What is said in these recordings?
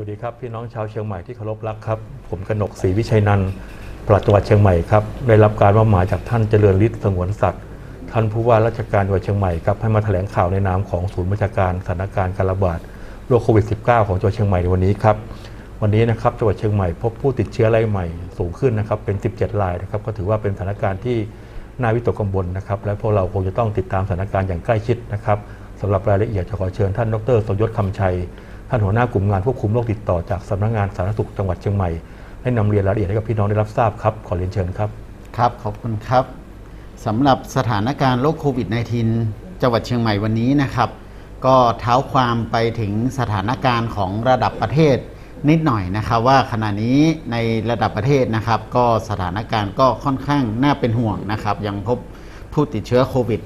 สวัสดีครับพี่น้องชาวเชียงใหม่ที่เคารพรักครับผมกนกศรีวิชัยนันท์ปลัดจังหวัดเชียงใหม่ครับได้รับการมอบหมายจากท่านเจริญฤทธิ์สงวนศักดิ์ท่านผู้ว่าราชการจังหวัดเชียงใหม่ครับให้มาแถลงข่าวในนามของศูนย์บัญชาการสถานการณ์การระบาดโรคโควิด -19 ของจังหวัดเชียงใหม่ในวันนี้ครับวันนี้นะครับจังหวัดเชียงใหม่พบผู้ติดเชื้อรายใหม่สูงขึ้นนะครับเป็น17รายนะครับก็ถือว่าเป็นสถานการณ์ที่น่าวิตกกังวลนะครับและพวกเราคงจะต้องติดตามสถานการณ์อย่างใกล้ชิดนะครับสำหรับรายละเอียดจะขอเชิญท่านดรสมยศคำชัยท่านหัวหน้ากลุ่มงานควบคุมโรคติดต่อจากสำนักงานสาธารณสุขจังหวัดเชียงใหม่ให้นำเรียนรายละเอียดให้กับพี่น้องได้รับทราบครับขอเรียนเชิญครับครับขอบคุณครับสำหรับสถานการณ์โรคโควิด -19 จังหวัดเชียงใหม่วันนี้นะครับก็เท้าความไปถึงสถานการณ์ของระดับประเทศนิดหน่อยนะครับว่าขณะนี้ในระดับประเทศนะครับก็สถานการณ์ก็ค่อนข้างน่าเป็นห่วงนะครับยังพบผู้ติดเชื้อโควิด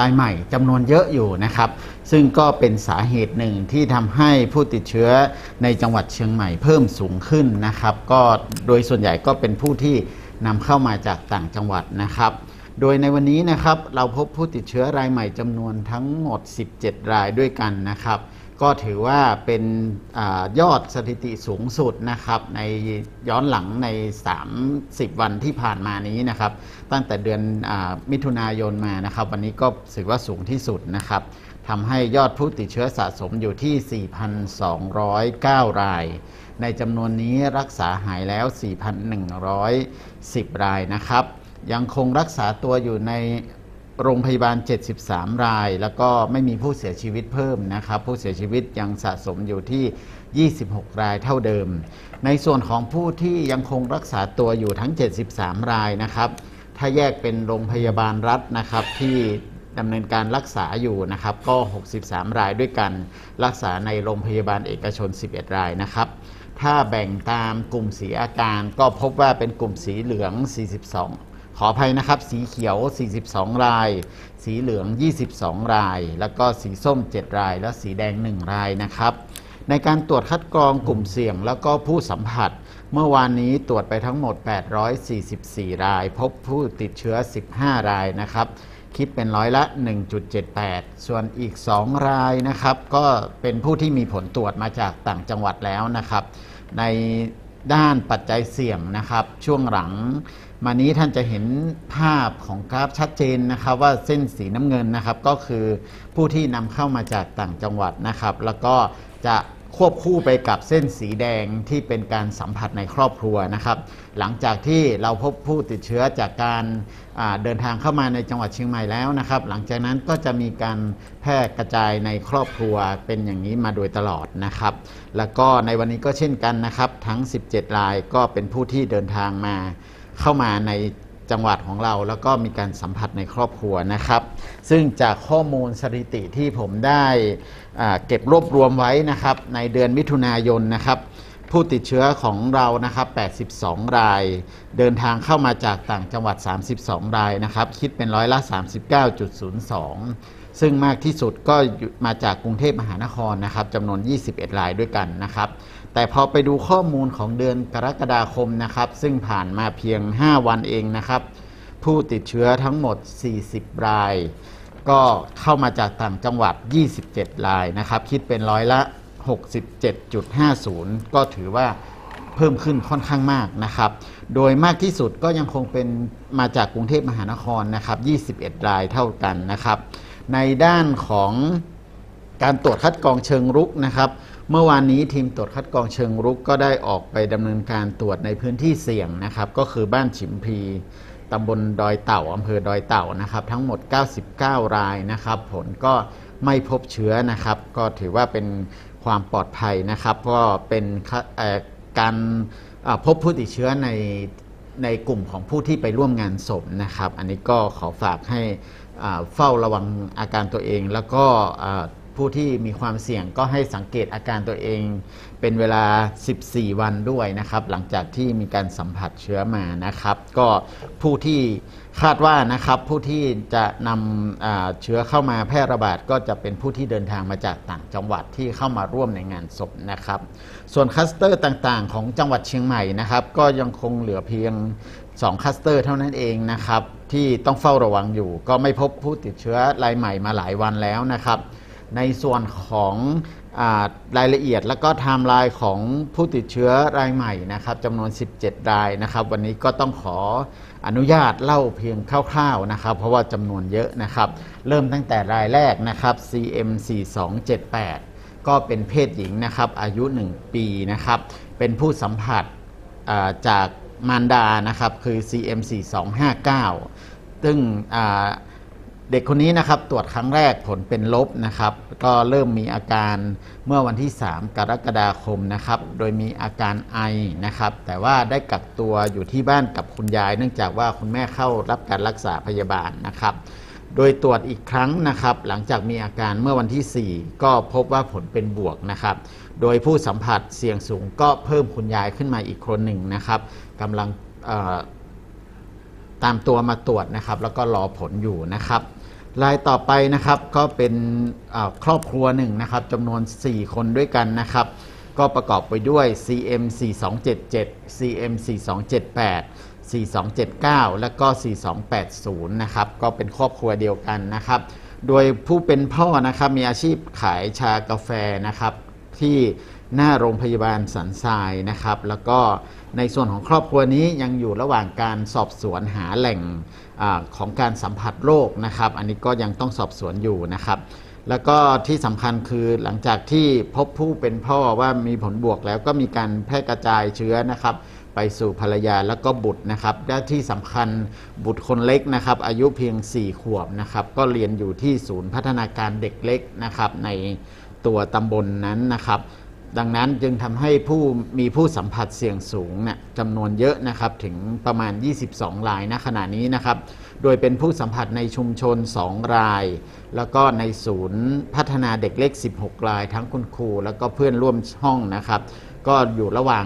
รายใหม่จำนวนเยอะอยู่นะครับซึ่งก็เป็นสาเหตุหนึ่งที่ทำให้ผู้ติดเชื้อในจังหวัดเชียงใหม่เพิ่มสูงขึ้นนะครับก็โดยส่วนใหญ่ก็เป็นผู้ที่นำเข้ามาจากต่างจังหวัดนะครับโดยในวันนี้นะครับเราพบผู้ติดเชื้อรายใหม่จำนวนทั้งหมด17รายด้วยกันนะครับก็ถือว่าเป็นยอดสถิติสูงสุดนะครับในย้อนหลังใน30วันที่ผ่านมานี้นะครับตั้งแต่เดือนมิถุนายนมานะครับวันนี้ก็ถือว่าสูงที่สุดนะครับทำให้ยอดผู้ติดเชื้อสะสมอยู่ที่ 4,209 รายในจำนวนนี้รักษาหายแล้ว 4,110 รายนะครับยังคงรักษาตัวอยู่ในโรงพยาบาล73รายแล้วก็ไม่มีผู้เสียชีวิตเพิ่มนะครับผู้เสียชีวิตยังสะสมอยู่ที่26รายเท่าเดิมในส่วนของผู้ที่ยังคงรักษาตัวอยู่ทั้ง73รายนะครับถ้าแยกเป็นโรงพยาบาลรัฐนะครับที่ดำเนินการรักษาอยู่นะครับก็63รายด้วยกันรักษาในโรงพยาบาลเอกชน11รายนะครับถ้าแบ่งตามกลุ่มสีอาการก็พบว่าเป็นกลุ่มสีเหลือง42ขออภัยนะครับสีเขียว42รายสีเหลือง22รายแล้วก็สีส้ม7รายและสีแดง1รายนะครับในการตรวจคัดกรองกลุ่มเสี่ยงแล้วก็ผู้สัมผัสเมื่อวานนี้ตรวจไปทั้งหมด844รายพบผู้ติดเชื้อ15รายนะครับคิดเป็นร้อยละ 1.78 ส่วนอีก2รายนะครับก็เป็นผู้ที่มีผลตรวจมาจากต่างจังหวัดแล้วนะครับในด้านปัจจัยเสี่ยงนะครับช่วงหลังมานี้ท่านจะเห็นภาพของกราฟชัดเจนนะครับว่าเส้นสีน้ำเงินนะครับก็คือผู้ที่นำเข้ามาจากต่างจังหวัดนะครับแล้วก็จะควบคู่ไปกับเส้นสีแดงที่เป็นการสัมผัสในครอบครัวนะครับหลังจากที่เราพบผู้ติดเชื้อจากการเดินทางเข้ามาในจังหวัดเชียงใหม่แล้วนะครับหลังจากนั้นก็จะมีการแพร่กระจายในครอบครัวเป็นอย่างนี้มาโดยตลอดนะครับแล้วก็ในวันนี้ก็เช่นกันนะครับทั้ง17รายก็เป็นผู้ที่เดินทางมาเข้ามาในจังหวัดของเราแล้วก็มีการสัมผัสในครอบครัวนะครับซึ่งจากข้อมูลสถิติที่ผมได้เก็บรวบรวมไว้นะครับในเดือนมิถุนายนนะครับผู้ติดเชื้อของเรานะครับ82รายเดินทางเข้ามาจากต่างจังหวัด32รายนะครับคิดเป็นร้อยละ 39.02 ซึ่งมากที่สุดก็มาจากกรุงเทพมหานครนะครับจำนวน21รายด้วยกันนะครับแต่พอไปดูข้อมูลของเดือนกรกฎาคมนะครับซึ่งผ่านมาเพียง5วันเองนะครับผู้ติดเชื้อทั้งหมด40รายก็เข้ามาจากต่างจังหวัด27รายนะครับคิดเป็นร้อยละ 67.50 ก็ถือว่าเพิ่มขึ้นค่อนข้างมากนะครับโดยมากที่สุดก็ยังคงเป็นมาจากกรุงเทพมหานครนะครับ21รายเท่ากันนะครับในด้านของการตรวจคัดกรองเชิงรุกนะครับเมื่อวานนี้ทีมตรวจคัดกรองเชิงรุกก็ได้ออกไปดำเนินการตรวจในพื้นที่เสี่ยงนะครับก็คือบ้านฉิมพีตำบลดอยเต่าอำเภอดอยเต่านะครับทั้งหมด99รายนะครับผลก็ไม่พบเชื้อนะครับก็ถือว่าเป็นความปลอดภัยนะครับก็เป็นการพบผู้ติดเชื้อในกลุ่มของผู้ที่ไปร่วมงานศพนะครับอันนี้ก็ขอฝากให้เฝ้าระวังอาการตัวเองแล้วก็ผู้ที่มีความเสี่ยงก็ให้สังเกตอาการตัวเองเป็นเวลา14วันด้วยนะครับหลังจากที่มีการสัมผัสเชื้อมานะครับก็ผู้ที่คาดว่านะครับผู้ที่จะนำเชื้อเข้ามาแพร่ระบาดก็จะเป็นผู้ที่เดินทางมาจากต่างจังหวัดที่เข้ามาร่วมในงานศพนะครับส่วนคลัสเตอร์ต่างๆของจังหวัดเชียงใหม่นะครับก็ยังคงเหลือเพียง2คลัสเตอร์เท่านั้นเองนะครับที่ต้องเฝ้าระวังอยู่ก็ไม่พบผู้ติดเชื้อรายใหม่มาหลายวันแล้วนะครับ ในส่วนของรายละเอียดและก็ไทม์ไลน์ของผู้ติดเชื้อรายใหม่นะครับจำนวน17รายนะครับวันนี้ก็ต้องขออนุญาตเล่าเพียงคร่าวๆนะครับเพราะว่าจำนวนเยอะนะครับเริ่มตั้งแต่รายแรกนะครับ CM4278 ก็เป็นเพศหญิงนะครับอายุ1ปีนะครับเป็นผู้สัมผัสจากมารดานะครับคือ CM4259 ซึ่งเด็กคนนี้นะครับตรวจครั้งแรกผลเป็นลบนะครับก็เริ่มมีอาการเมื่อวันที่3กรกฎาคมนะครับโดยมีอาการไอนะครับแต่ว่าได้กักตัวอยู่ที่บ้านกับคุณยายเนื่องจากว่าคุณแม่เข้ารับการรักษาพยาบาลนะครับโดยตรวจอีกครั้งนะครับหลังจากมีอาการเมื่อวันที่4ก็พบว่าผลเป็นบวกนะครับโดยผู้สัมผัสเสี่ยงสูงก็เพิ่มคุณยายขึ้นมาอีกคนหนึ่งนะครับกำลังตามตัวมาตรวจนะครับแล้วก็รอผลอยู่นะครับรายต่อไปนะครับก็เป็นครอบครัวหนึ่งนะครับจำนวน4คนด้วยกันนะครับก็ประกอบไปด้วย CM4277 CM4278 4279 และก็4280นะครับก็เป็นครอบครัวเดียวกันนะครับโดยผู้เป็นพ่อนะครับมีอาชีพขายชากาแฟนะครับที่หน้าโรงพยาบาลสันทรายนะครับแล้วก็ในส่วนของครอบครัวนี้ยังอยู่ระหว่างการสอบสวนหาแหล่งของการสัมผัสโรคนะครับอันนี้ก็ยังต้องสอบสวนอยู่นะครับแล้วก็ที่สำคัญคือหลังจากที่พบผู้เป็นพ่อว่ามีผลบวกแล้วก็มีการแพร่กระจายเชื้อนะครับไปสู่ภรรยาแล้วก็บุตรนะครับและที่สำคัญบุตรคนเล็กนะครับอายุเพียง4ขวบนะครับก็เรียนอยู่ที่ศูนย์พัฒนาการเด็กเล็กนะครับในตัวตำบลนั้นนะครับดังนั้นจึงทำให้มีผู้สัมผัสเสี่ยงสูงเนี่ยจำนวนเยอะนะครับถึงประมาณ22รายณขณะนี้นะครับโดยเป็นผู้สัมผัสในชุมชน2รายแล้วก็ในศูนย์พัฒนาเด็กเล็ก16รายทั้งคุณครูแล้วก็เพื่อนร่วมห้องนะครับก็อยู่ระหว่าง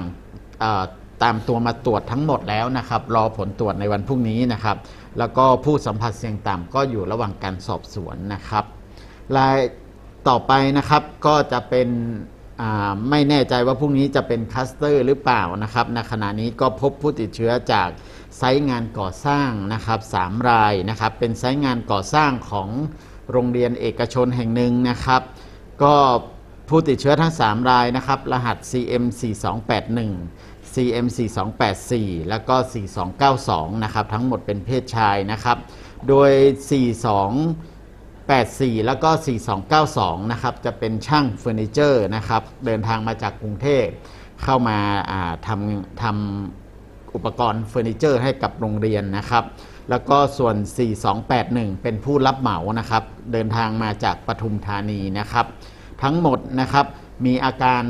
ตามตัวมาตรวจทั้งหมดแล้วนะครับรอผลตรวจในวันพรุ่งนี้นะครับแล้วก็ผู้สัมผัสเสี่ยงต่ำก็อยู่ระหว่างการสอบสวนนะครับรายต่อไปนะครับก็จะเป็นไม่แน่ใจว่าพรุ่งนี้จะเป็นคลัสเตอร์หรือเปล่านะครับณขณะนี้ก็พบผู้ติดเชื้อจากไซต์งานก่อสร้างนะครับ3รายนะครับเป็นไซต์งานก่อสร้างของโรงเรียนเอกชนแห่งหนึ่งนะครับก็ผู้ติดเชื้อทั้ง3รายนะครับรหัส CM4281 CM4284 แล้วก็4292นะครับทั้งหมดเป็นเพศชายนะครับโดย4284 แล้วก็ 4292 นะครับจะเป็นช่างเฟอร์นิเจอร์นะครับเดินทางมาจากกรุงเทพเข้ามาทำอุปกรณ์เฟอร์นิเจอร์ให้กับโรงเรียนนะครับแล้วก็ส่วน 4281 เป็นผู้รับเหมานะครับเดินทางมาจากปทุมธานีนะครับทั้งหมดนะครับมีอาการ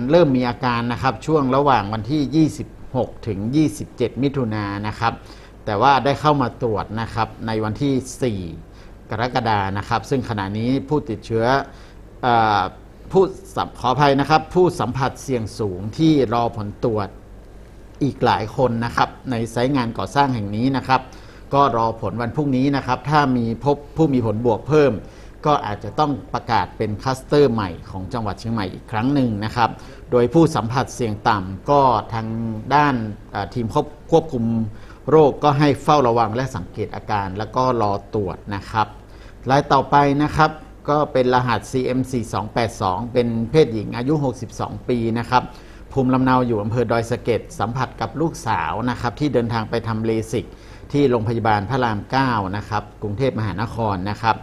นะครับช่วงระหว่างวันที่ 26 ถึง 27 มิถุนายนนะครับแต่ว่าได้เข้ามาตรวจนะครับในวันที่ 4กรกฎานะครับซึ่งขณะนี้ผู้ติดเชื้อขออภัยนะครับผู้สัมผัสเสี่ยงสูงที่รอผลตรวจอีกหลายคนนะครับในไซต์งานก่อสร้างแห่งนี้นะครับก็รอผลวันพรุ่งนี้นะครับถ้ามีพบผู้มีผลบวกเพิ่มก็อาจจะต้องประกาศเป็นคลัสเตอร์ใหม่ของจังหวัดเชียงใหม่อีกครั้งหนึ่งนะครับโดยผู้สัมผัสเสี่ยงต่ำก็ทางด้านทีมควบคุมโรคก็ให้เฝ้าระวังและสังเกตอาการแล้วก็รอตรวจนะครับรายต่อไปนะครับก็เป็นรหัส CM4282 เป็นเพศหญิงอายุ62ปีนะครับภูมิลำเนาอยู่อำเภอดอยสะเก็ดสัมผัสกับลูกสาวนะครับที่เดินทางไปทำเลสิกที่โรงพยาบาลพระราม9นะครับกรุงเทพมหานครนะครับ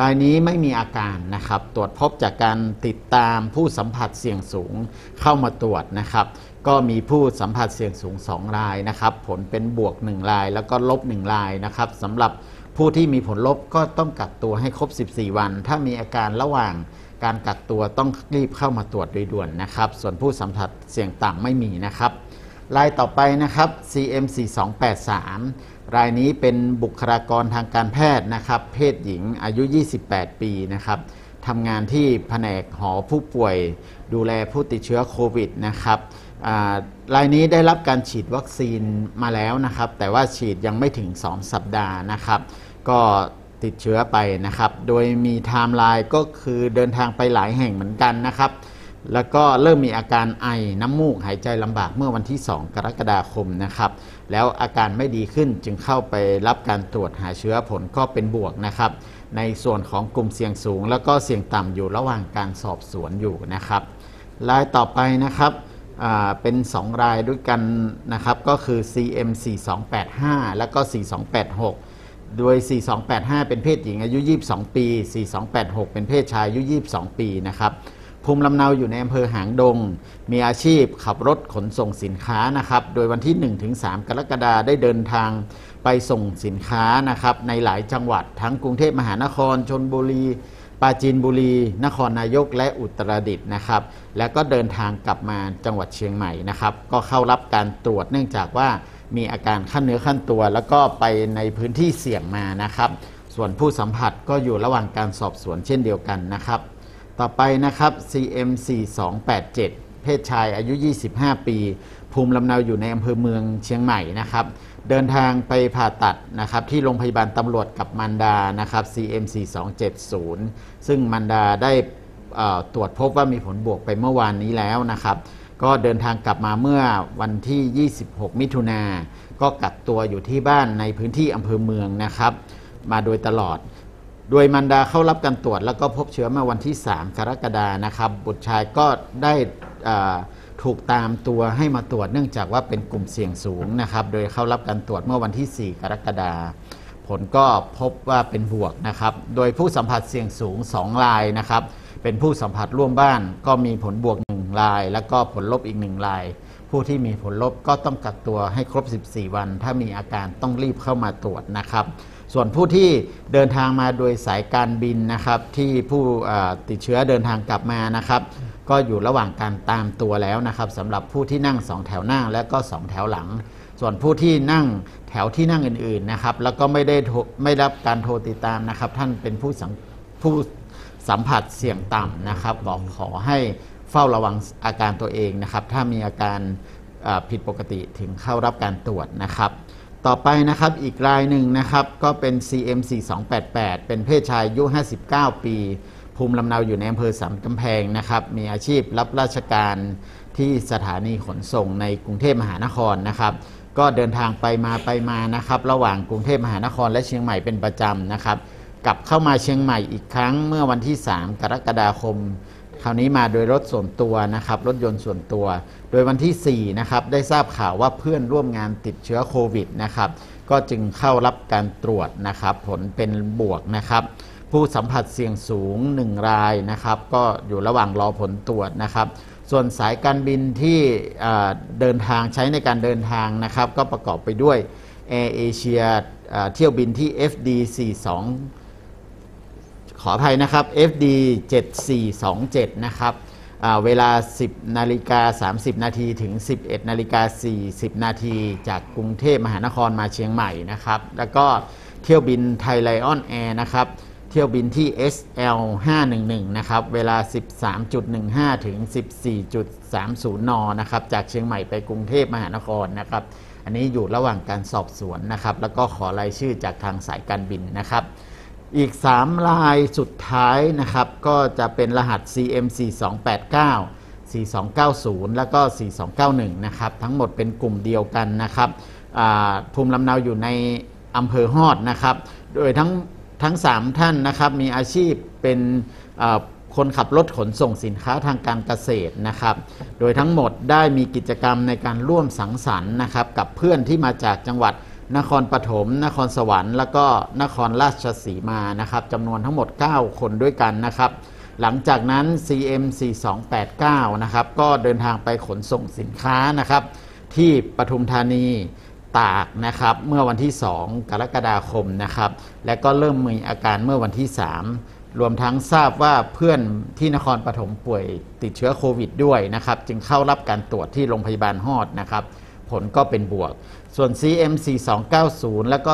รายนี้ไม่มีอาการนะครับตรวจพบจากการติดตามผู้สัมผัสเสี่ยงสูงเข้ามาตรวจนะครับก็มีผู้สัมผัสเสี่ยงสูง2รายนะครับผลเป็นบวก1รายแล้วก็ลบ1รายนะครับสำหรับผู้ที่มีผลลบก็ต้องกักตัวให้ครบ14วันถ้ามีอาการระหว่างการกักตัวต้องรีบเข้ามาตรวจโดยด่วนนะครับส่วนผู้สัมผัสเสี่ยงต่ำไม่มีนะครับรายต่อไปนะครับ CM4283 รายนี้เป็นบุคลากรทางการแพทย์นะครับเพศหญิงอายุ28ปีนะครับทำงานที่แผนกหอผู้ป่วยดูแลผู้ติดเชื้อโควิดนะครับรายนี้ได้รับการฉีดวัคซีนมาแล้วนะครับแต่ว่าฉีดยังไม่ถึง2สัปดาห์นะครับก็ติดเชื้อไปนะครับโดยมีไทม์ไลน์ก็คือเดินทางไปหลายแห่งเหมือนกันนะครับแล้วก็เริ่มมีอาการไอน้ำมูกหายใจลำบากเมื่อวันที่2กรกฎาคมนะครับ แล้วอาการไม่ดีขึ้นจึงเข้าไปรับการตรวจหาเชื้อผลก็เป็นบวกนะครับในส่วนของกลุ่มเสี่ยงสูงแล้วก็เสี่ยงต่ำอยู่ระหว่างการสอบสวนอยู่นะครับรายต่อไปนะครับเป็น2รายด้วยกันนะครับก็คือ CM4285 แล้วก็4286โดย4285เป็นเพศหญิงอายุ22ปี4286เป็นเพศชายอายุ22ปีนะครับภูมิลำเนาอยู่ในอำเภอหางดงมีอาชีพขับรถขนส่งสินค้านะครับโดยวันที่ 1-3 กรกฎาคมได้เดินทางไปส่งสินค้านะครับในหลายจังหวัดทั้งกรุงเทพมหานครชลบุรีปราจีนบุรีนครนายกและอุตรดิตถ์นะครับแล้วก็เดินทางกลับมาจังหวัดเชียงใหม่นะครับก็เข้ารับการตรวจเนื่องจากว่ามีอาการขั้นเนื้อขั้นตัวแล้วก็ไปในพื้นที่เสี่ยงมานะครับส่วนผู้สัมผัสก็อยู่ระหว่างการสอบสวนเช่นเดียวกันนะครับต่อไปนะครับ CM4287 เพศชายอายุ25ปีภูมิลำเนาอยู่ในอำเภอเมืองเชียงใหม่นะครับเดินทางไปผ่าตัดนะครับที่โรงพยาบาลตำรวจกับมันดานะครับ CM4270 ซึ่งมันดาได้ตรวจพบว่ามีผลบวกไปเมื่อวานนี้แล้วนะครับก็เดินทางกลับมาเมื่อวันที่26มิถุนาก็กักตัวอยู่ที่บ้านในพื้นที่อำเภอเมืองนะครับมาโดยตลอดโดยมันดาเข้ารับการตรวจแล้วก็พบเชื้อมาวันที่3กรกฎาคมนะครับบุตรชายก็ได้ถูกตามตัวให้มาตรวจเนื่องจากว่าเป็นกลุ่มเสี่ยงสูงนะครับโดยเข้ารับการตรวจเมื่อวันที่4กรกฎาคมผลก็พบว่าเป็นบวกนะครับโดยผู้สัมผัสเสี่ยงสูง2รายนะครับเป็นผู้สัมผัสร่วมบ้านก็มีผลบวก1รายแล้วก็ผลลบอีก1รายผู้ที่มีผลลบก็ต้องกักตัวให้ครบ14วันถ้ามีอาการต้องรีบเข้ามาตรวจนะครับส่วนผู้ที่เดินทางมาโดยสายการบินนะครับที่ผู้ติดเชื้อเดินทางกลับมานะครับก็อยู่ระหว่างการตามตัวแล้วนะครับสำหรับผู้ที่นั่ง2แถวหน้าและก็2แถวหลังส่วนผู้ที่นั่งแถวที่นั่งอื่นๆนะครับแล้วก็ไม่รับการโทรติดตามนะครับท่านเป็นผู้สัมผัสเสี่ยงต่ำนะครับบอกขอให้เฝ้าระวังอาการตัวเองนะครับถ้ามีอาการผิดปกติถึงเข้ารับการตรวจนะครับต่อไปนะครับอีกรายหนึ่งนะครับก็เป็น CM4288 เป็นเพศชายอายุ59ปีภูมิลำเนาอยู่ในอำเภอสันกำแพงนะครับมีอาชีพรับราชการที่สถานีขนส่งในกรุงเทพมหานครนะครับก็เดินทางไปมานะครับระหว่างกรุงเทพมหานครและเชียงใหม่เป็นประจำนะครับกลับเข้ามาเชียงใหม่อีกครั้งเมื่อวันที่3กรกฎาคมคราวนี้มาโดยรถส่วนตัวนะครับรถยนต์ส่วนตัวโดยวันที่4นะครับได้ทราบข่าวว่าเพื่อนร่วมงานติดเชื้อโควิดนะครับก็จึงเข้ารับการตรวจนะครับผลเป็นบวกนะครับผู้สัมผัสเสี่ยงสูง1รายนะครับก็อยู่ระหว่างรอผลตรวจนะครับส่วนสายการบินที่เดินทางใช้ในการเดินทางนะครับก็ประกอบไปด้วย Air Asia เที่ยวบินที่ FD42ขออภัยนะครับ FD7427 นะครับเวลา 10:30 น.ถึง 11:40 น.จากกรุงเทพมหานครมาเชียงใหม่นะครับแล้วก็เที่ยวบินไทยไลออนแอร์นะครับเที่ยวบินที่ SL511 นะครับเวลา 13:15 ถึง 14:30 น.นะครับจากเชียงใหม่ไปกรุงเทพมหานครนะครับอันนี้อยู่ระหว่างการสอบสวนนะครับแล้วก็ขอรายชื่อจากทางสายการบินนะครับอีก3รายสุดท้ายนะครับก็จะเป็นรหัส CM4289 4290 แล้วก็4291นะครับทั้งหมดเป็นกลุ่มเดียวกันนะครับภูมิลำเนาอยู่ในอำเภอฮอดนะครับโดยทั้ง3ท่านนะครับมีอาชีพเป็นคนขับรถขนส่งสินค้าทางการเกษตรนะครับโดยทั้งหมดได้มีกิจกรรมในการร่วมสังสรรค์นะครับกับเพื่อนที่มาจากจังหวัดนครปฐมนครสวรรค์แล้วก็นครราชสีมานะครับจำนวนทั้งหมด9คนด้วยกันนะครับหลังจากนั้น CM4289 นะครับก็เดินทางไปขนส่งสินค้านะครับที่ปทุมธานีตากนะครับเมื่อวันที่2กรกฎาคมนะครับและก็เริ่มมีอาการเมื่อวันที่3รวมทั้งทราบว่าเพื่อนที่นครปฐมป่วยติดเชื้อโควิดด้วยนะครับจึงเข้ารับการตรวจที่โรงพยาบาลฮอดนะครับผลก็เป็นบวกส่วน CM4290 แล้วก็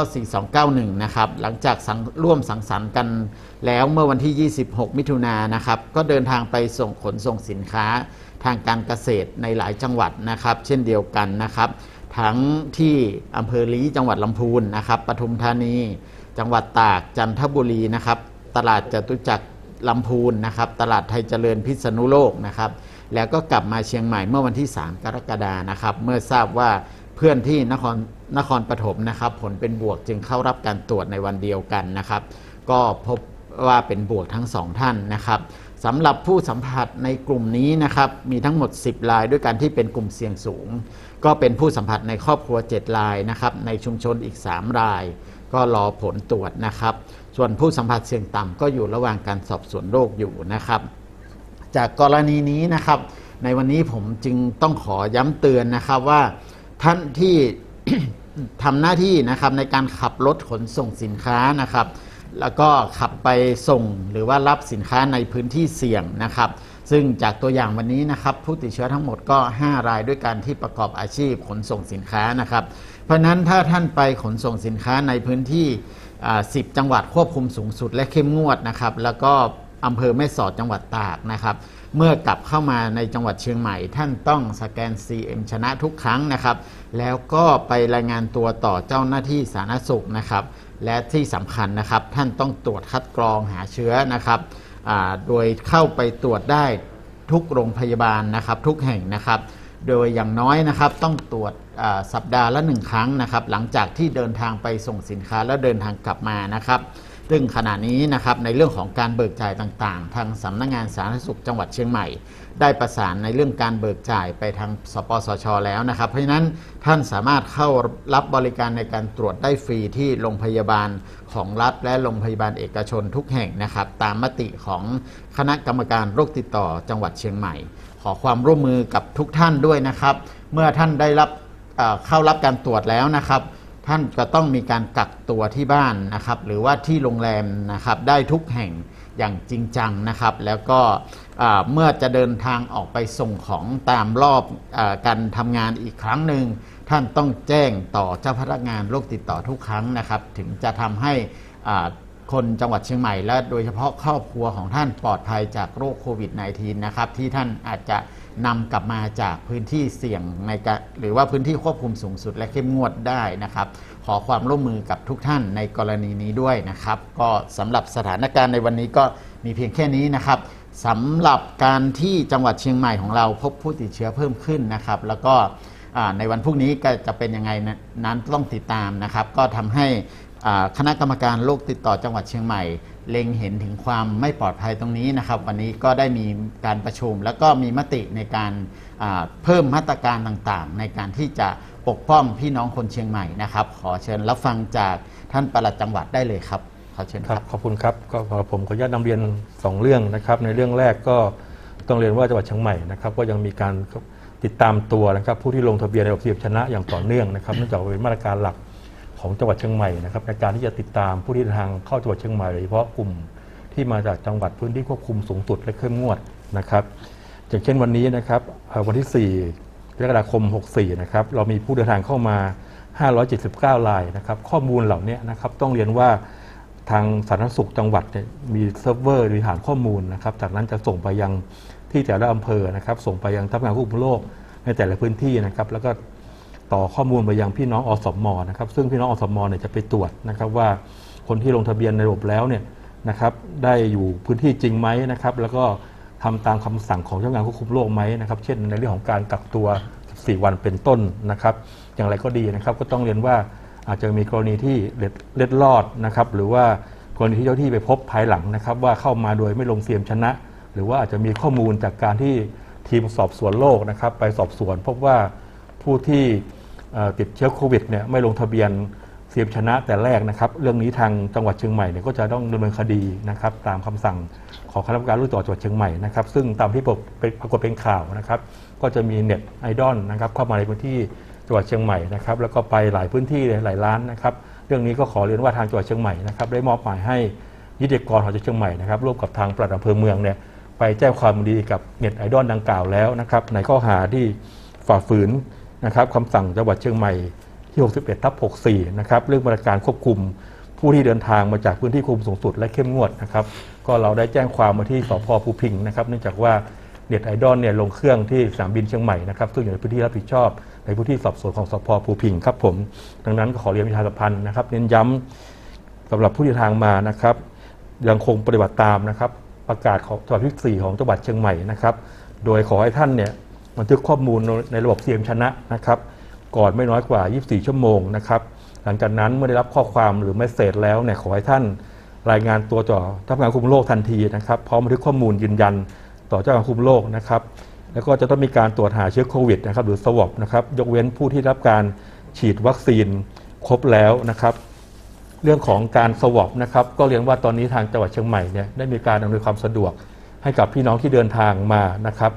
4291นะครับหลังจากร่วมสังสรรค์กันแล้วเมื่อวันที่26มิถุนายนนะครับก็เดินทางไปส่งขนส่งสินค้าทางการเกษตรในหลายจังหวัดนะครับเช่นเดียวกันนะครับทั้งที่อำเภอลี้จังหวัดลำพูนนะครับปทุมธานีจังหวัดตากจันทบุรีนะครับตลาดจตุจักรลำพูนนะครับตลาดไทยเจริญพิษณุโลกนะครับแล้วก็กลับมาเชียงใหม่เมื่อวันที่3กรกฎาคมนะครับเมื่อทราบว่า เพื่อนที่นครปฐมนะครับผลเป็นบวกจึงเข้ารับการตรวจในวันเดียวกันนะครับก็พบว่าเป็นบวกทั้ง2ท่านนะครับสำหรับผู้สัมผัสในกลุ่มนี้นะครับมีทั้งหมด10รายด้วยกันที่เป็นกลุ่มเสี่ยงสูงก็เป็นผู้สัมผัสในครอบครัว7รายนะครับในชุมชนอีก3รายก็รอผลตรวจนะครับส่วนผู้สัมผัสเสี่ยงต่ำก็อยู่ระหว่างการสอบสวนโรคอยู่นะครับจากกรณีนี้นะครับในวันนี้ผมจึงต้องขอย้ำเตือนนะครับว่าท่านที่ ทำหน้าที่นะครับในการขับรถขนส่งสินค้านะครับแล้วก็ขับไปส่งหรือว่ารับสินค้าในพื้นที่เสี่ยงนะครับซึ่งจากตัวอย่างวันนี้นะครับผู้ติดเชื้อทั้งหมดก็5รายด้วยกันที่ประกอบอาชีพขนส่งสินค้านะครับเพราะนั้นถ้าท่านไปขนส่งสินค้าในพื้นที่10จังหวัดควบคุมสูงสุดและเข้มงวดนะครับแล้วก็อำเภอแม่สอดจังหวัดตากนะครับเมื่อกลับเข้ามาในจังหวัดเชียงใหม่ท่านต้องสแกน CM ชนะทุกครั้งนะครับแล้วก็ไปรายงานตัวต่อเจ้าหน้าที่สาธารณสุขนะครับและที่สำคัญนะครับท่านต้องตรวจคัดกรองหาเชื้อนะครับโดยเข้าไปตรวจได้ทุกโรงพยาบาลนะครับทุกแห่งนะครับโดยอย่างน้อยนะครับต้องตรวจสัปดาห์ละ1ครั้งนะครับหลังจากที่เดินทางไปส่งสินค้าแล้วเดินทางกลับมานะครับซึ่งขณะนี้นะครับในเรื่องของการเบิกจ่ายต่างๆทางสำนักงานสาธารณสุขจังหวัดเชียงใหม่ได้ประสานในเรื่องการเบิกจ่ายไปทางสปสช.แล้วนะครับเพราะฉะนั้นท่านสามารถเข้ารับบริการในการตรวจได้ฟรีที่โรงพยาบาลของรัฐและโรงพยาบาลเอกชนทุกแห่งนะครับตามมติของคณะกรรมการโรคติดต่อจังหวัดเชียงใหม่ขอความร่วมมือกับทุกท่านด้วยนะครับเมื่อท่านได้รับเข้ารับการตรวจแล้วนะครับท่านก็ต้องมีการกักตัวที่บ้านนะครับหรือว่าที่โรงแรมนะครับได้ทุกแห่งอย่างจริงจังนะครับแล้วก็เมื่อจะเดินทางออกไปส่งของตามรอบการทำงานอีกครั้งหนึ่งท่านต้องแจ้งต่อเจ้าพนักงานโรคติดต่อทุกครั้งนะครับถึงจะทำให้คนจังหวัดเชียงใหม่และโดยเฉพาะครอบครัวของท่านปลอดภัยจากโรคโควิด -19 นะครับที่ท่านอาจจะนำกลับมาจากพื้นที่เสี่ยงในการหรือว่าพื้นที่ควบคุมสูงสุดและเข้มงวดได้นะครับขอความร่วมมือกับทุกท่านในกรณีนี้ด้วยนะครับก็สำหรับสถานการณ์ในวันนี้ก็มีเพียงแค่นี้นะครับสำหรับการที่จังหวัดเชียงใหม่ของเราพบผู้ติดเชื้อเพิ่มขึ้นนะครับแล้วก็ในวันพรุ่งนี้ก็จะเป็นยังไงนั้นต้องติดตามนะครับก็ทำให้คณะกรรมการโรคติดต่อจังหวัดเชียงใหม่เล็งเห็นถึงความไม่ปลอดภัยตรงนี้นะครับวันนี้ก็ได้มีการประชุมแล้วก็มีมติในการเพิ่มมาตรการต่างๆในการที่จะปกป้องพี่น้องคนเชียงใหม่นะครับขอเชิญรับฟังจากท่านปลัดจังหวัดได้เลยครับขอเชิญครับขอบคุณครับก็ผมขออนุญาตนำเรียน2เรื่องนะครับในเรื่องแรกก็ต้องเรียนว่าจังหวัดเชียงใหม่นะครับก็ยังมีการติดตามตัวนะครับผู้ที่ลงทะเบียนในระบบชนะอย่างต่อเนื่องนะครับเนื่องจากเป็นมาตรการหลักของจังหวัดเชียงใหม่นะครับในการที่จะติดตามผู้ที่เดินทางเข้าจังหวัดเชียงใหม่โดยเฉพาะกลุ่มที่มาจากจังหวัดพื้นที่ควบคุมสูงสุดและเข้มงวดนะครับอย่างเช่นวันนี้นะครับวันที่4กรกฎาคม64นะครับเรามีผู้เดินทางเข้ามา579รายนะครับข้อมูลเหล่านี้นะครับต้องเรียนว่าทางสาธารณสุขจังหวัดเนี่ยมีเซิร์ฟเวอร์หรือฐานข้อมูลนะครับจากนั้นจะส่งไปยังที่แต่ละอำเภอนะครับส่งไปยังสำนักงานควบคุมโรคในแต่ละพื้นที่นะครับแล้วก็ต่อข้อมูลไปยังพี่น้องอสม.นะครับซึ่งพี่น้องอสม.เนี่ยจะไปตรวจนะครับว่าคนที่ลงทะเบียนในระบบแล้วเนี่ยนะครับได้อยู่พื้นที่จริงไหมนะครับแล้วก็ทำตามคำสั่งของเจ้าหน้าที่ควบคุมโรคไหมนะครับเช่นในเรื่องของการกักตัว14วันเป็นต้นนะครับอย่างไรก็ดีนะครับก็ต้องเรียนว่าอาจจะมีกรณีที่เล็ดลอดนะครับหรือว่ากรณีที่เจ้าที่ไปพบภายหลังนะครับว่าเข้ามาโดยไม่ลงเสียมชนะหรือว่าอาจจะมีข้อมูลจากการที่ทีมสอบสวนโรคนะครับไปสอบสวนพบว่าผู้ที่ติดเชื้อโควิดเนี่ยไม่ลงทะเบียนเสียมชนะแต่แรกนะครับเรื่องนี้ทางจังหวัดเชียงใหม่เนี่ยก็จะต้องดำเนินคดีนะครับตามคำสั่งของคณะกรรมการโรคติดต่อจังหวัดเชียงใหม่นะครับซึ่งตามที่ปรากฏเป็นข่าวนะครับก็จะมีเน็ตไอดอลนะครับเข้ามาในพื้นที่จังหวัดเชียงใหม่นะครับแล้วก็ไปหลายพื้นที่หลายร้านนะครับเรื่องนี้ก็ขอเรียนว่าทางจังหวัดเชียงใหม่นะครับได้มอบหมายให้นิติกรของจังหวัดเชียงใหม่นะครับร่วมกับทางปลัดอำเภอเมืองเนี่ยไปแจ้งความดีกับเน็ตไอดอลดังกล่าวแล้วนะครับในข้อหาที่ฝ่าฝืนนะครับคำสั่งจังหวัดเชียงใหม่ที่61/64นะครับเรื่องมาตรการควบคุมผู้ที่เดินทางมาจากพื้นที่ควบคุมสูงสุดและเข้มงวดนะครับก็เราได้แจ้งความมาที่สภ.ภูพิงค์นะครับเนื่องจากว่าเน็ตไอดอลเนี่ยลงเครื่องที่สนามบินเชียงใหม่นะครับซึ่งอยู่ในพื้นที่รับผิดชอบในพื้นที่สอบสวนของสภ.ภูพิงค์ครับผมดังนั้นขอเรียนประชาสัมพันธ์นะครับเน้นย้ำสำหรับผู้เดินทางมานะครับยังคงปฏิบัติตามนะครับประกาศของฉบับที่4ของจังหวัดเชียงใหม่นะครับโดยขอให้ท่านเนี่ยบันทึกข้อมูลในระบบ CM ชนะนะครับ ก่อนไม่น้อยกว่า24ชั่วโมงนะครับหลังจากนั้นเมื่อได้รับข้อความหรือเมสเซจแล้วเนี่ยขอให้ท่านรายงานตัวต่อเจ้าหน้าที่ควบคุมโรคทันทีนะครับพร้อมบันทึกข้อมูลยืนยันต่อเจ้าหน้าที่ควบคุมโรคนะครับแล้วก็จะต้องมีการตรวจหาเชื้อโควิดนะครับหรือ swab นะครับยกเว้นผู้ที่รับการฉีดวัคซีนครบแล้วนะครับเรื่องของการ swab นะครับก็เรียนว่าตอนนี้ทางจังหวัดเชียงใหม่เนี่ยได้มีการอำนวยความสะดวกให้กับพี่น้องที่เดินทางมานะครับ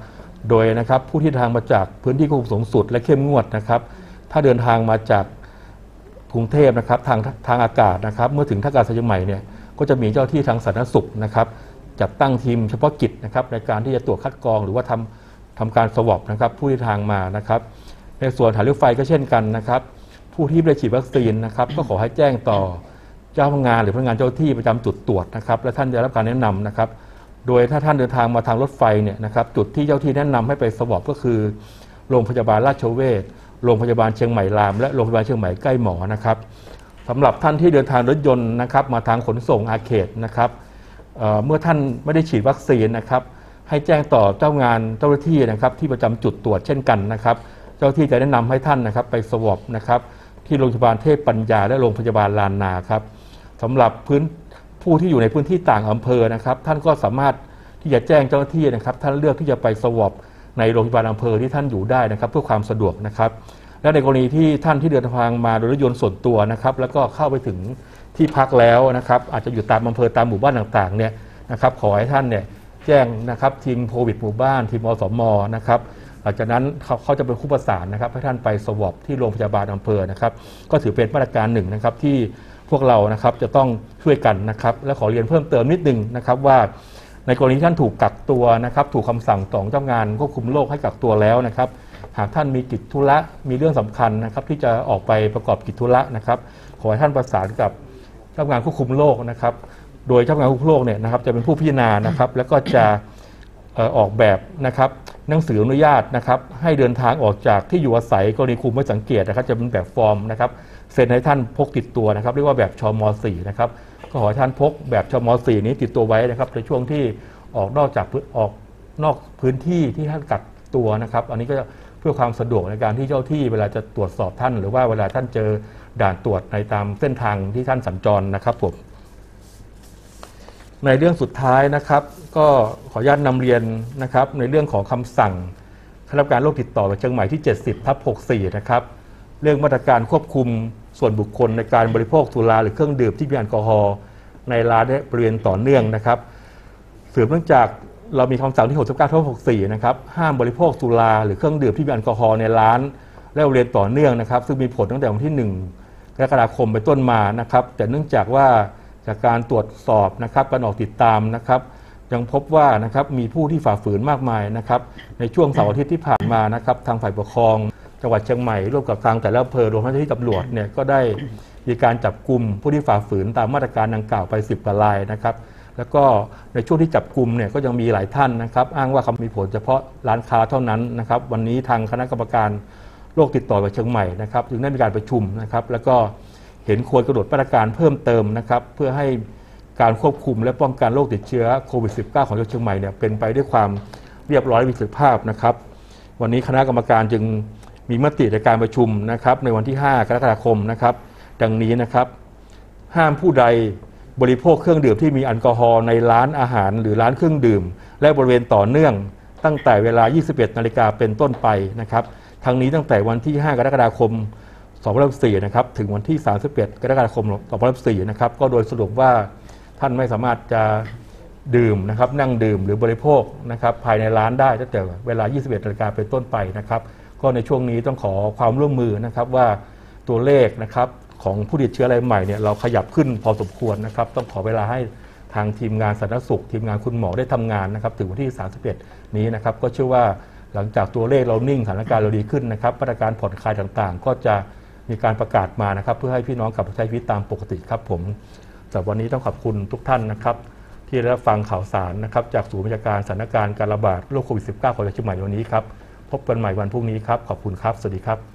โดยนะครับผู้ที่ทางมาจากพื้นที่ควบคุมสูงสุดและเข้มงวดนะครับถ้าเดินทางมาจากกรุงเทพนะครับทางอากาศนะครับเมื่อถึงท่าอากาศยานเชียงใหม่เนี่ยก็จะมีเจ้าที่ทางสาธารณสุขนะครับจัดตั้งทีมเฉพาะกิจนะครับในการที่จะตรวจคัดกรองหรือว่าทำการ swab นะครับผู้ที่ทางมานะครับในส่วนฐานรถไฟก็เช่นกันนะครับผู้ที่ได้ฉีดวัคซีนนะครับก็ขอให้แจ้งต่อเจ้าพนักงานหรือพนักงานเจ้าที่ประจำจุดตรวจนะครับและท่านจะรับการแนะนำนะครับโดยถ้าท่านเดินทางมาทางรถไฟเนี่ยนะครับจุดที่เจ้าที่แนะนำให้ไป swab ก็คือโรงพยาบาลราชเวชโรงพยาบาลเชียงใหม่รามและโรงพยาบาลเชียงใหม่ใกล้หมอนะครับสำหรับท่านที่เดินทางรถยนต์นะครับมาทางขนส่งอาเขตนะครับเมื่อท่านไม่ได้ฉีดวัคซีนนะครับให้แจ้งต่อเจ้างานเจ้าหน้าที่นะครับที่ประจำจุดตรวจเช่นกันนะครับเจ้าที่จะแนะนำให้ท่านนะครับไปสวอปนะครับที่โรงพยาบาลเทพปัญญาและโรงพยาบาลลานนาครับสำหรับผู้ที่อยู่ในพื้นที่ต่างอำเภอนะครับท่านก็สามารถที่จะแจ้งเจ้าหน้าที่นะครับท่านเลือกที่จะไปสวอปในโรงพยาบาลอำเภอที่ท่านอยู่ได้นะครับเพื่อความสะดวกนะครับและในกรณีที่ท่านที่เดินทางมาโดยรถยนต์ส่วนตัวนะครับแล้วก็เข้าไปถึงที่พักแล้วนะครับอาจจะอยู่ตามอำเภอตามหมู่บ้านต่างๆเนี่ยนะครับขอให้ท่านเนี่ยแจ้งนะครับทีมโควิดหมู่บ้านทีมอสม.นะครับหลังจากนั้นเขาจะเป็นคู่ประสานนะครับให้ท่านไปสวอปที่โรงพยาบาลอำเภอนะครับก็ถือเป็นมาตรการหนึ่งนะครับที่พวกเรานะครับจะต้องช่วยกันนะครับและขอเรียนเพิ่มเติมนิดนึงนะครับว่าในกรณีท่านถูกกักตัวนะครับถูกคำสั่งของเจ้างานควบคุมโรคให้กักตัวแล้วนะครับหากท่านมีกิจธุระมีเรื่องสำคัญนะครับที่จะออกไปประกอบกิจธุระนะครับขอให้ท่านประสานกับเจ้างานควบคุมโรคนะครับโดยเจ้างานควบคุมโรคเนี่ยนะครับจะเป็นผู้พิจารณานะครับแล้วก็จะออกแบบนะครับหนังสืออนุญาตนะครับให้เดินทางออกจากที่อยู่อาศัยกรณีคุมไม่สังเกตนะครับจะเป็นแบบฟอร์มนะครับเซ็นให้ท่านพกติดตัวนะครับเรียกว่าแบบชม.4 นะครับขอให้ท่านพกแบบชม.4 นี้ติดตัวไว้นะครับในช่วงที่ออกนอกพื้นที่ที่ท่านกักตัวนะครับอันนี้ก็เพื่อความสะดวกในการที่เจ้าที่เวลาจะตรวจสอบท่านหรือว่าเวลาท่านเจอด่านตรวจในตามเส้นทางที่ท่านสัญจรนะครับผมในเรื่องสุดท้ายนะครับก็ขออนุญาตนำเรียนนะครับในเรื่องของคำสั่งคณะกรรมการโรคติดต่อจังหวัดเชียงใหม่ที่ 70/64 นะครับเรื่องมาตรการควบคุมส่วนบุคคลในการบริโภคสุราหรือเครื่องดื่มที่มีแอลกอฮอล์ในร้านและบริเวณต่อเนื่องนะครับสืบเนื่องจากเรามีคำสั่งที่ 69/64 นะครับห้ามบริโภคสุราหรือเครื่องดื่มที่มีแอลกอฮอล์ในร้านและบริเวณต่อเนื่องนะครับซึ่งมีผลตั้งแต่วันที่1กรกฎาคมเป็นต้นมานะครับแต่เนื่องจากว่าจากการตรวจสอบนะครับการออกติดตามนะครับยังพบว่านะครับมีผู้ที่ฝ่าฝืนมากมายนะครับในช่วงเสาร์อาทิตย์ที่ผ่านมานะครับทางฝ่ายปกครองจังหวัดเชียงใหม่ร่วมกับทางแต่ละอำเภอรวมทั้งเจ้าหน้าที่ตำรวจเนี่ยก็ได้มีการจับกลุ่มผู้ที่ฝ่าฝืนตามมาตรการดังกล่าวไป10 กว่ารายนะครับแล้วก็ในช่วงที่จับกลุ่มเนี่ยก็ยังมีหลายท่านนะครับอ้างว่ามีผลเฉพาะร้านค้าเท่านั้นนะครับวันนี้ทางคณะกรรมการโรคติดต่อจังหวัดเชียงใหม่นะครับจึงได้มีการประชุมนะครับแล้วก็เห็นควรกำหนดมาตรการเพิ่มเติมนะครับเพื่อให้การควบคุมและป้องกันโรคติดเชื้อโควิด -19 ของจังหวัดเชียงใหม่เนี่ยเป็นไปด้วยความเรียบร้อยและมีประสิทธิภาพนะครับวันนี้คณะกรรมการจึงมีมติในการประชุมนะครับในวันที่5กรกฎาคมนะครับดังนี้นะครับห้ามผู้ใดบริโภคเครื่องดื่มที่มีแอลกอฮอล์ในร้านอาหารหรือร้านเครื่องดื่มและบริเวณต่อเนื่องตั้งแต่เวลา 21 นาฬิกาเป็นต้นไปนะครับทั้งนี้ตั้งแต่วันที่5กรกฎาคม 2564 นะครับถึงวันที่31 กรกฎาคม 2564 นะครับก็โดยสรุปว่าท่านไม่สามารถจะดื่มนะครับนั่งดื่มหรือบริโภคนะครับภายในร้านได้ตั้งแต่เวลา 21 นาฬิกาเป็นต้นไปนะครับก็ในช่วงนี้ต้องขอความร่วมมือนะครับว่าตัวเลขนะครับของผู้ติดเชื้อรายใหม่เนี่ยเราขยับขึ้นพอสมควรนะครับต้องขอเวลาให้ทางทีมงานสาธารณสุขทีมงานคุณหมอได้ทำงานนะครับถึงวันที่ 31 นี้นะครับก็เชื่อว่าหลังจากตัวเลขเรานิ่งสถานการณ์เราดีขึ้นนะครับมาตรการผ่อนคลายต่างๆก็จะมีการประกาศมานะครับเพื่อให้พี่น้องกลับมาใช้ชีวิตตามปกติครับผมสำหรับวันนี้ต้องขอบคุณทุกท่านนะครับที่ได้รับฟังข่าวสารนะครับจากศูนย์บัญชาการสถานการณ์การระบาดโรคโควิด -19 ของจังหวัดเชียงใหม่วันนี้ครับพบกันใหม่วันพรุ่งนี้ครับขอบคุณครับสวัสดีครับ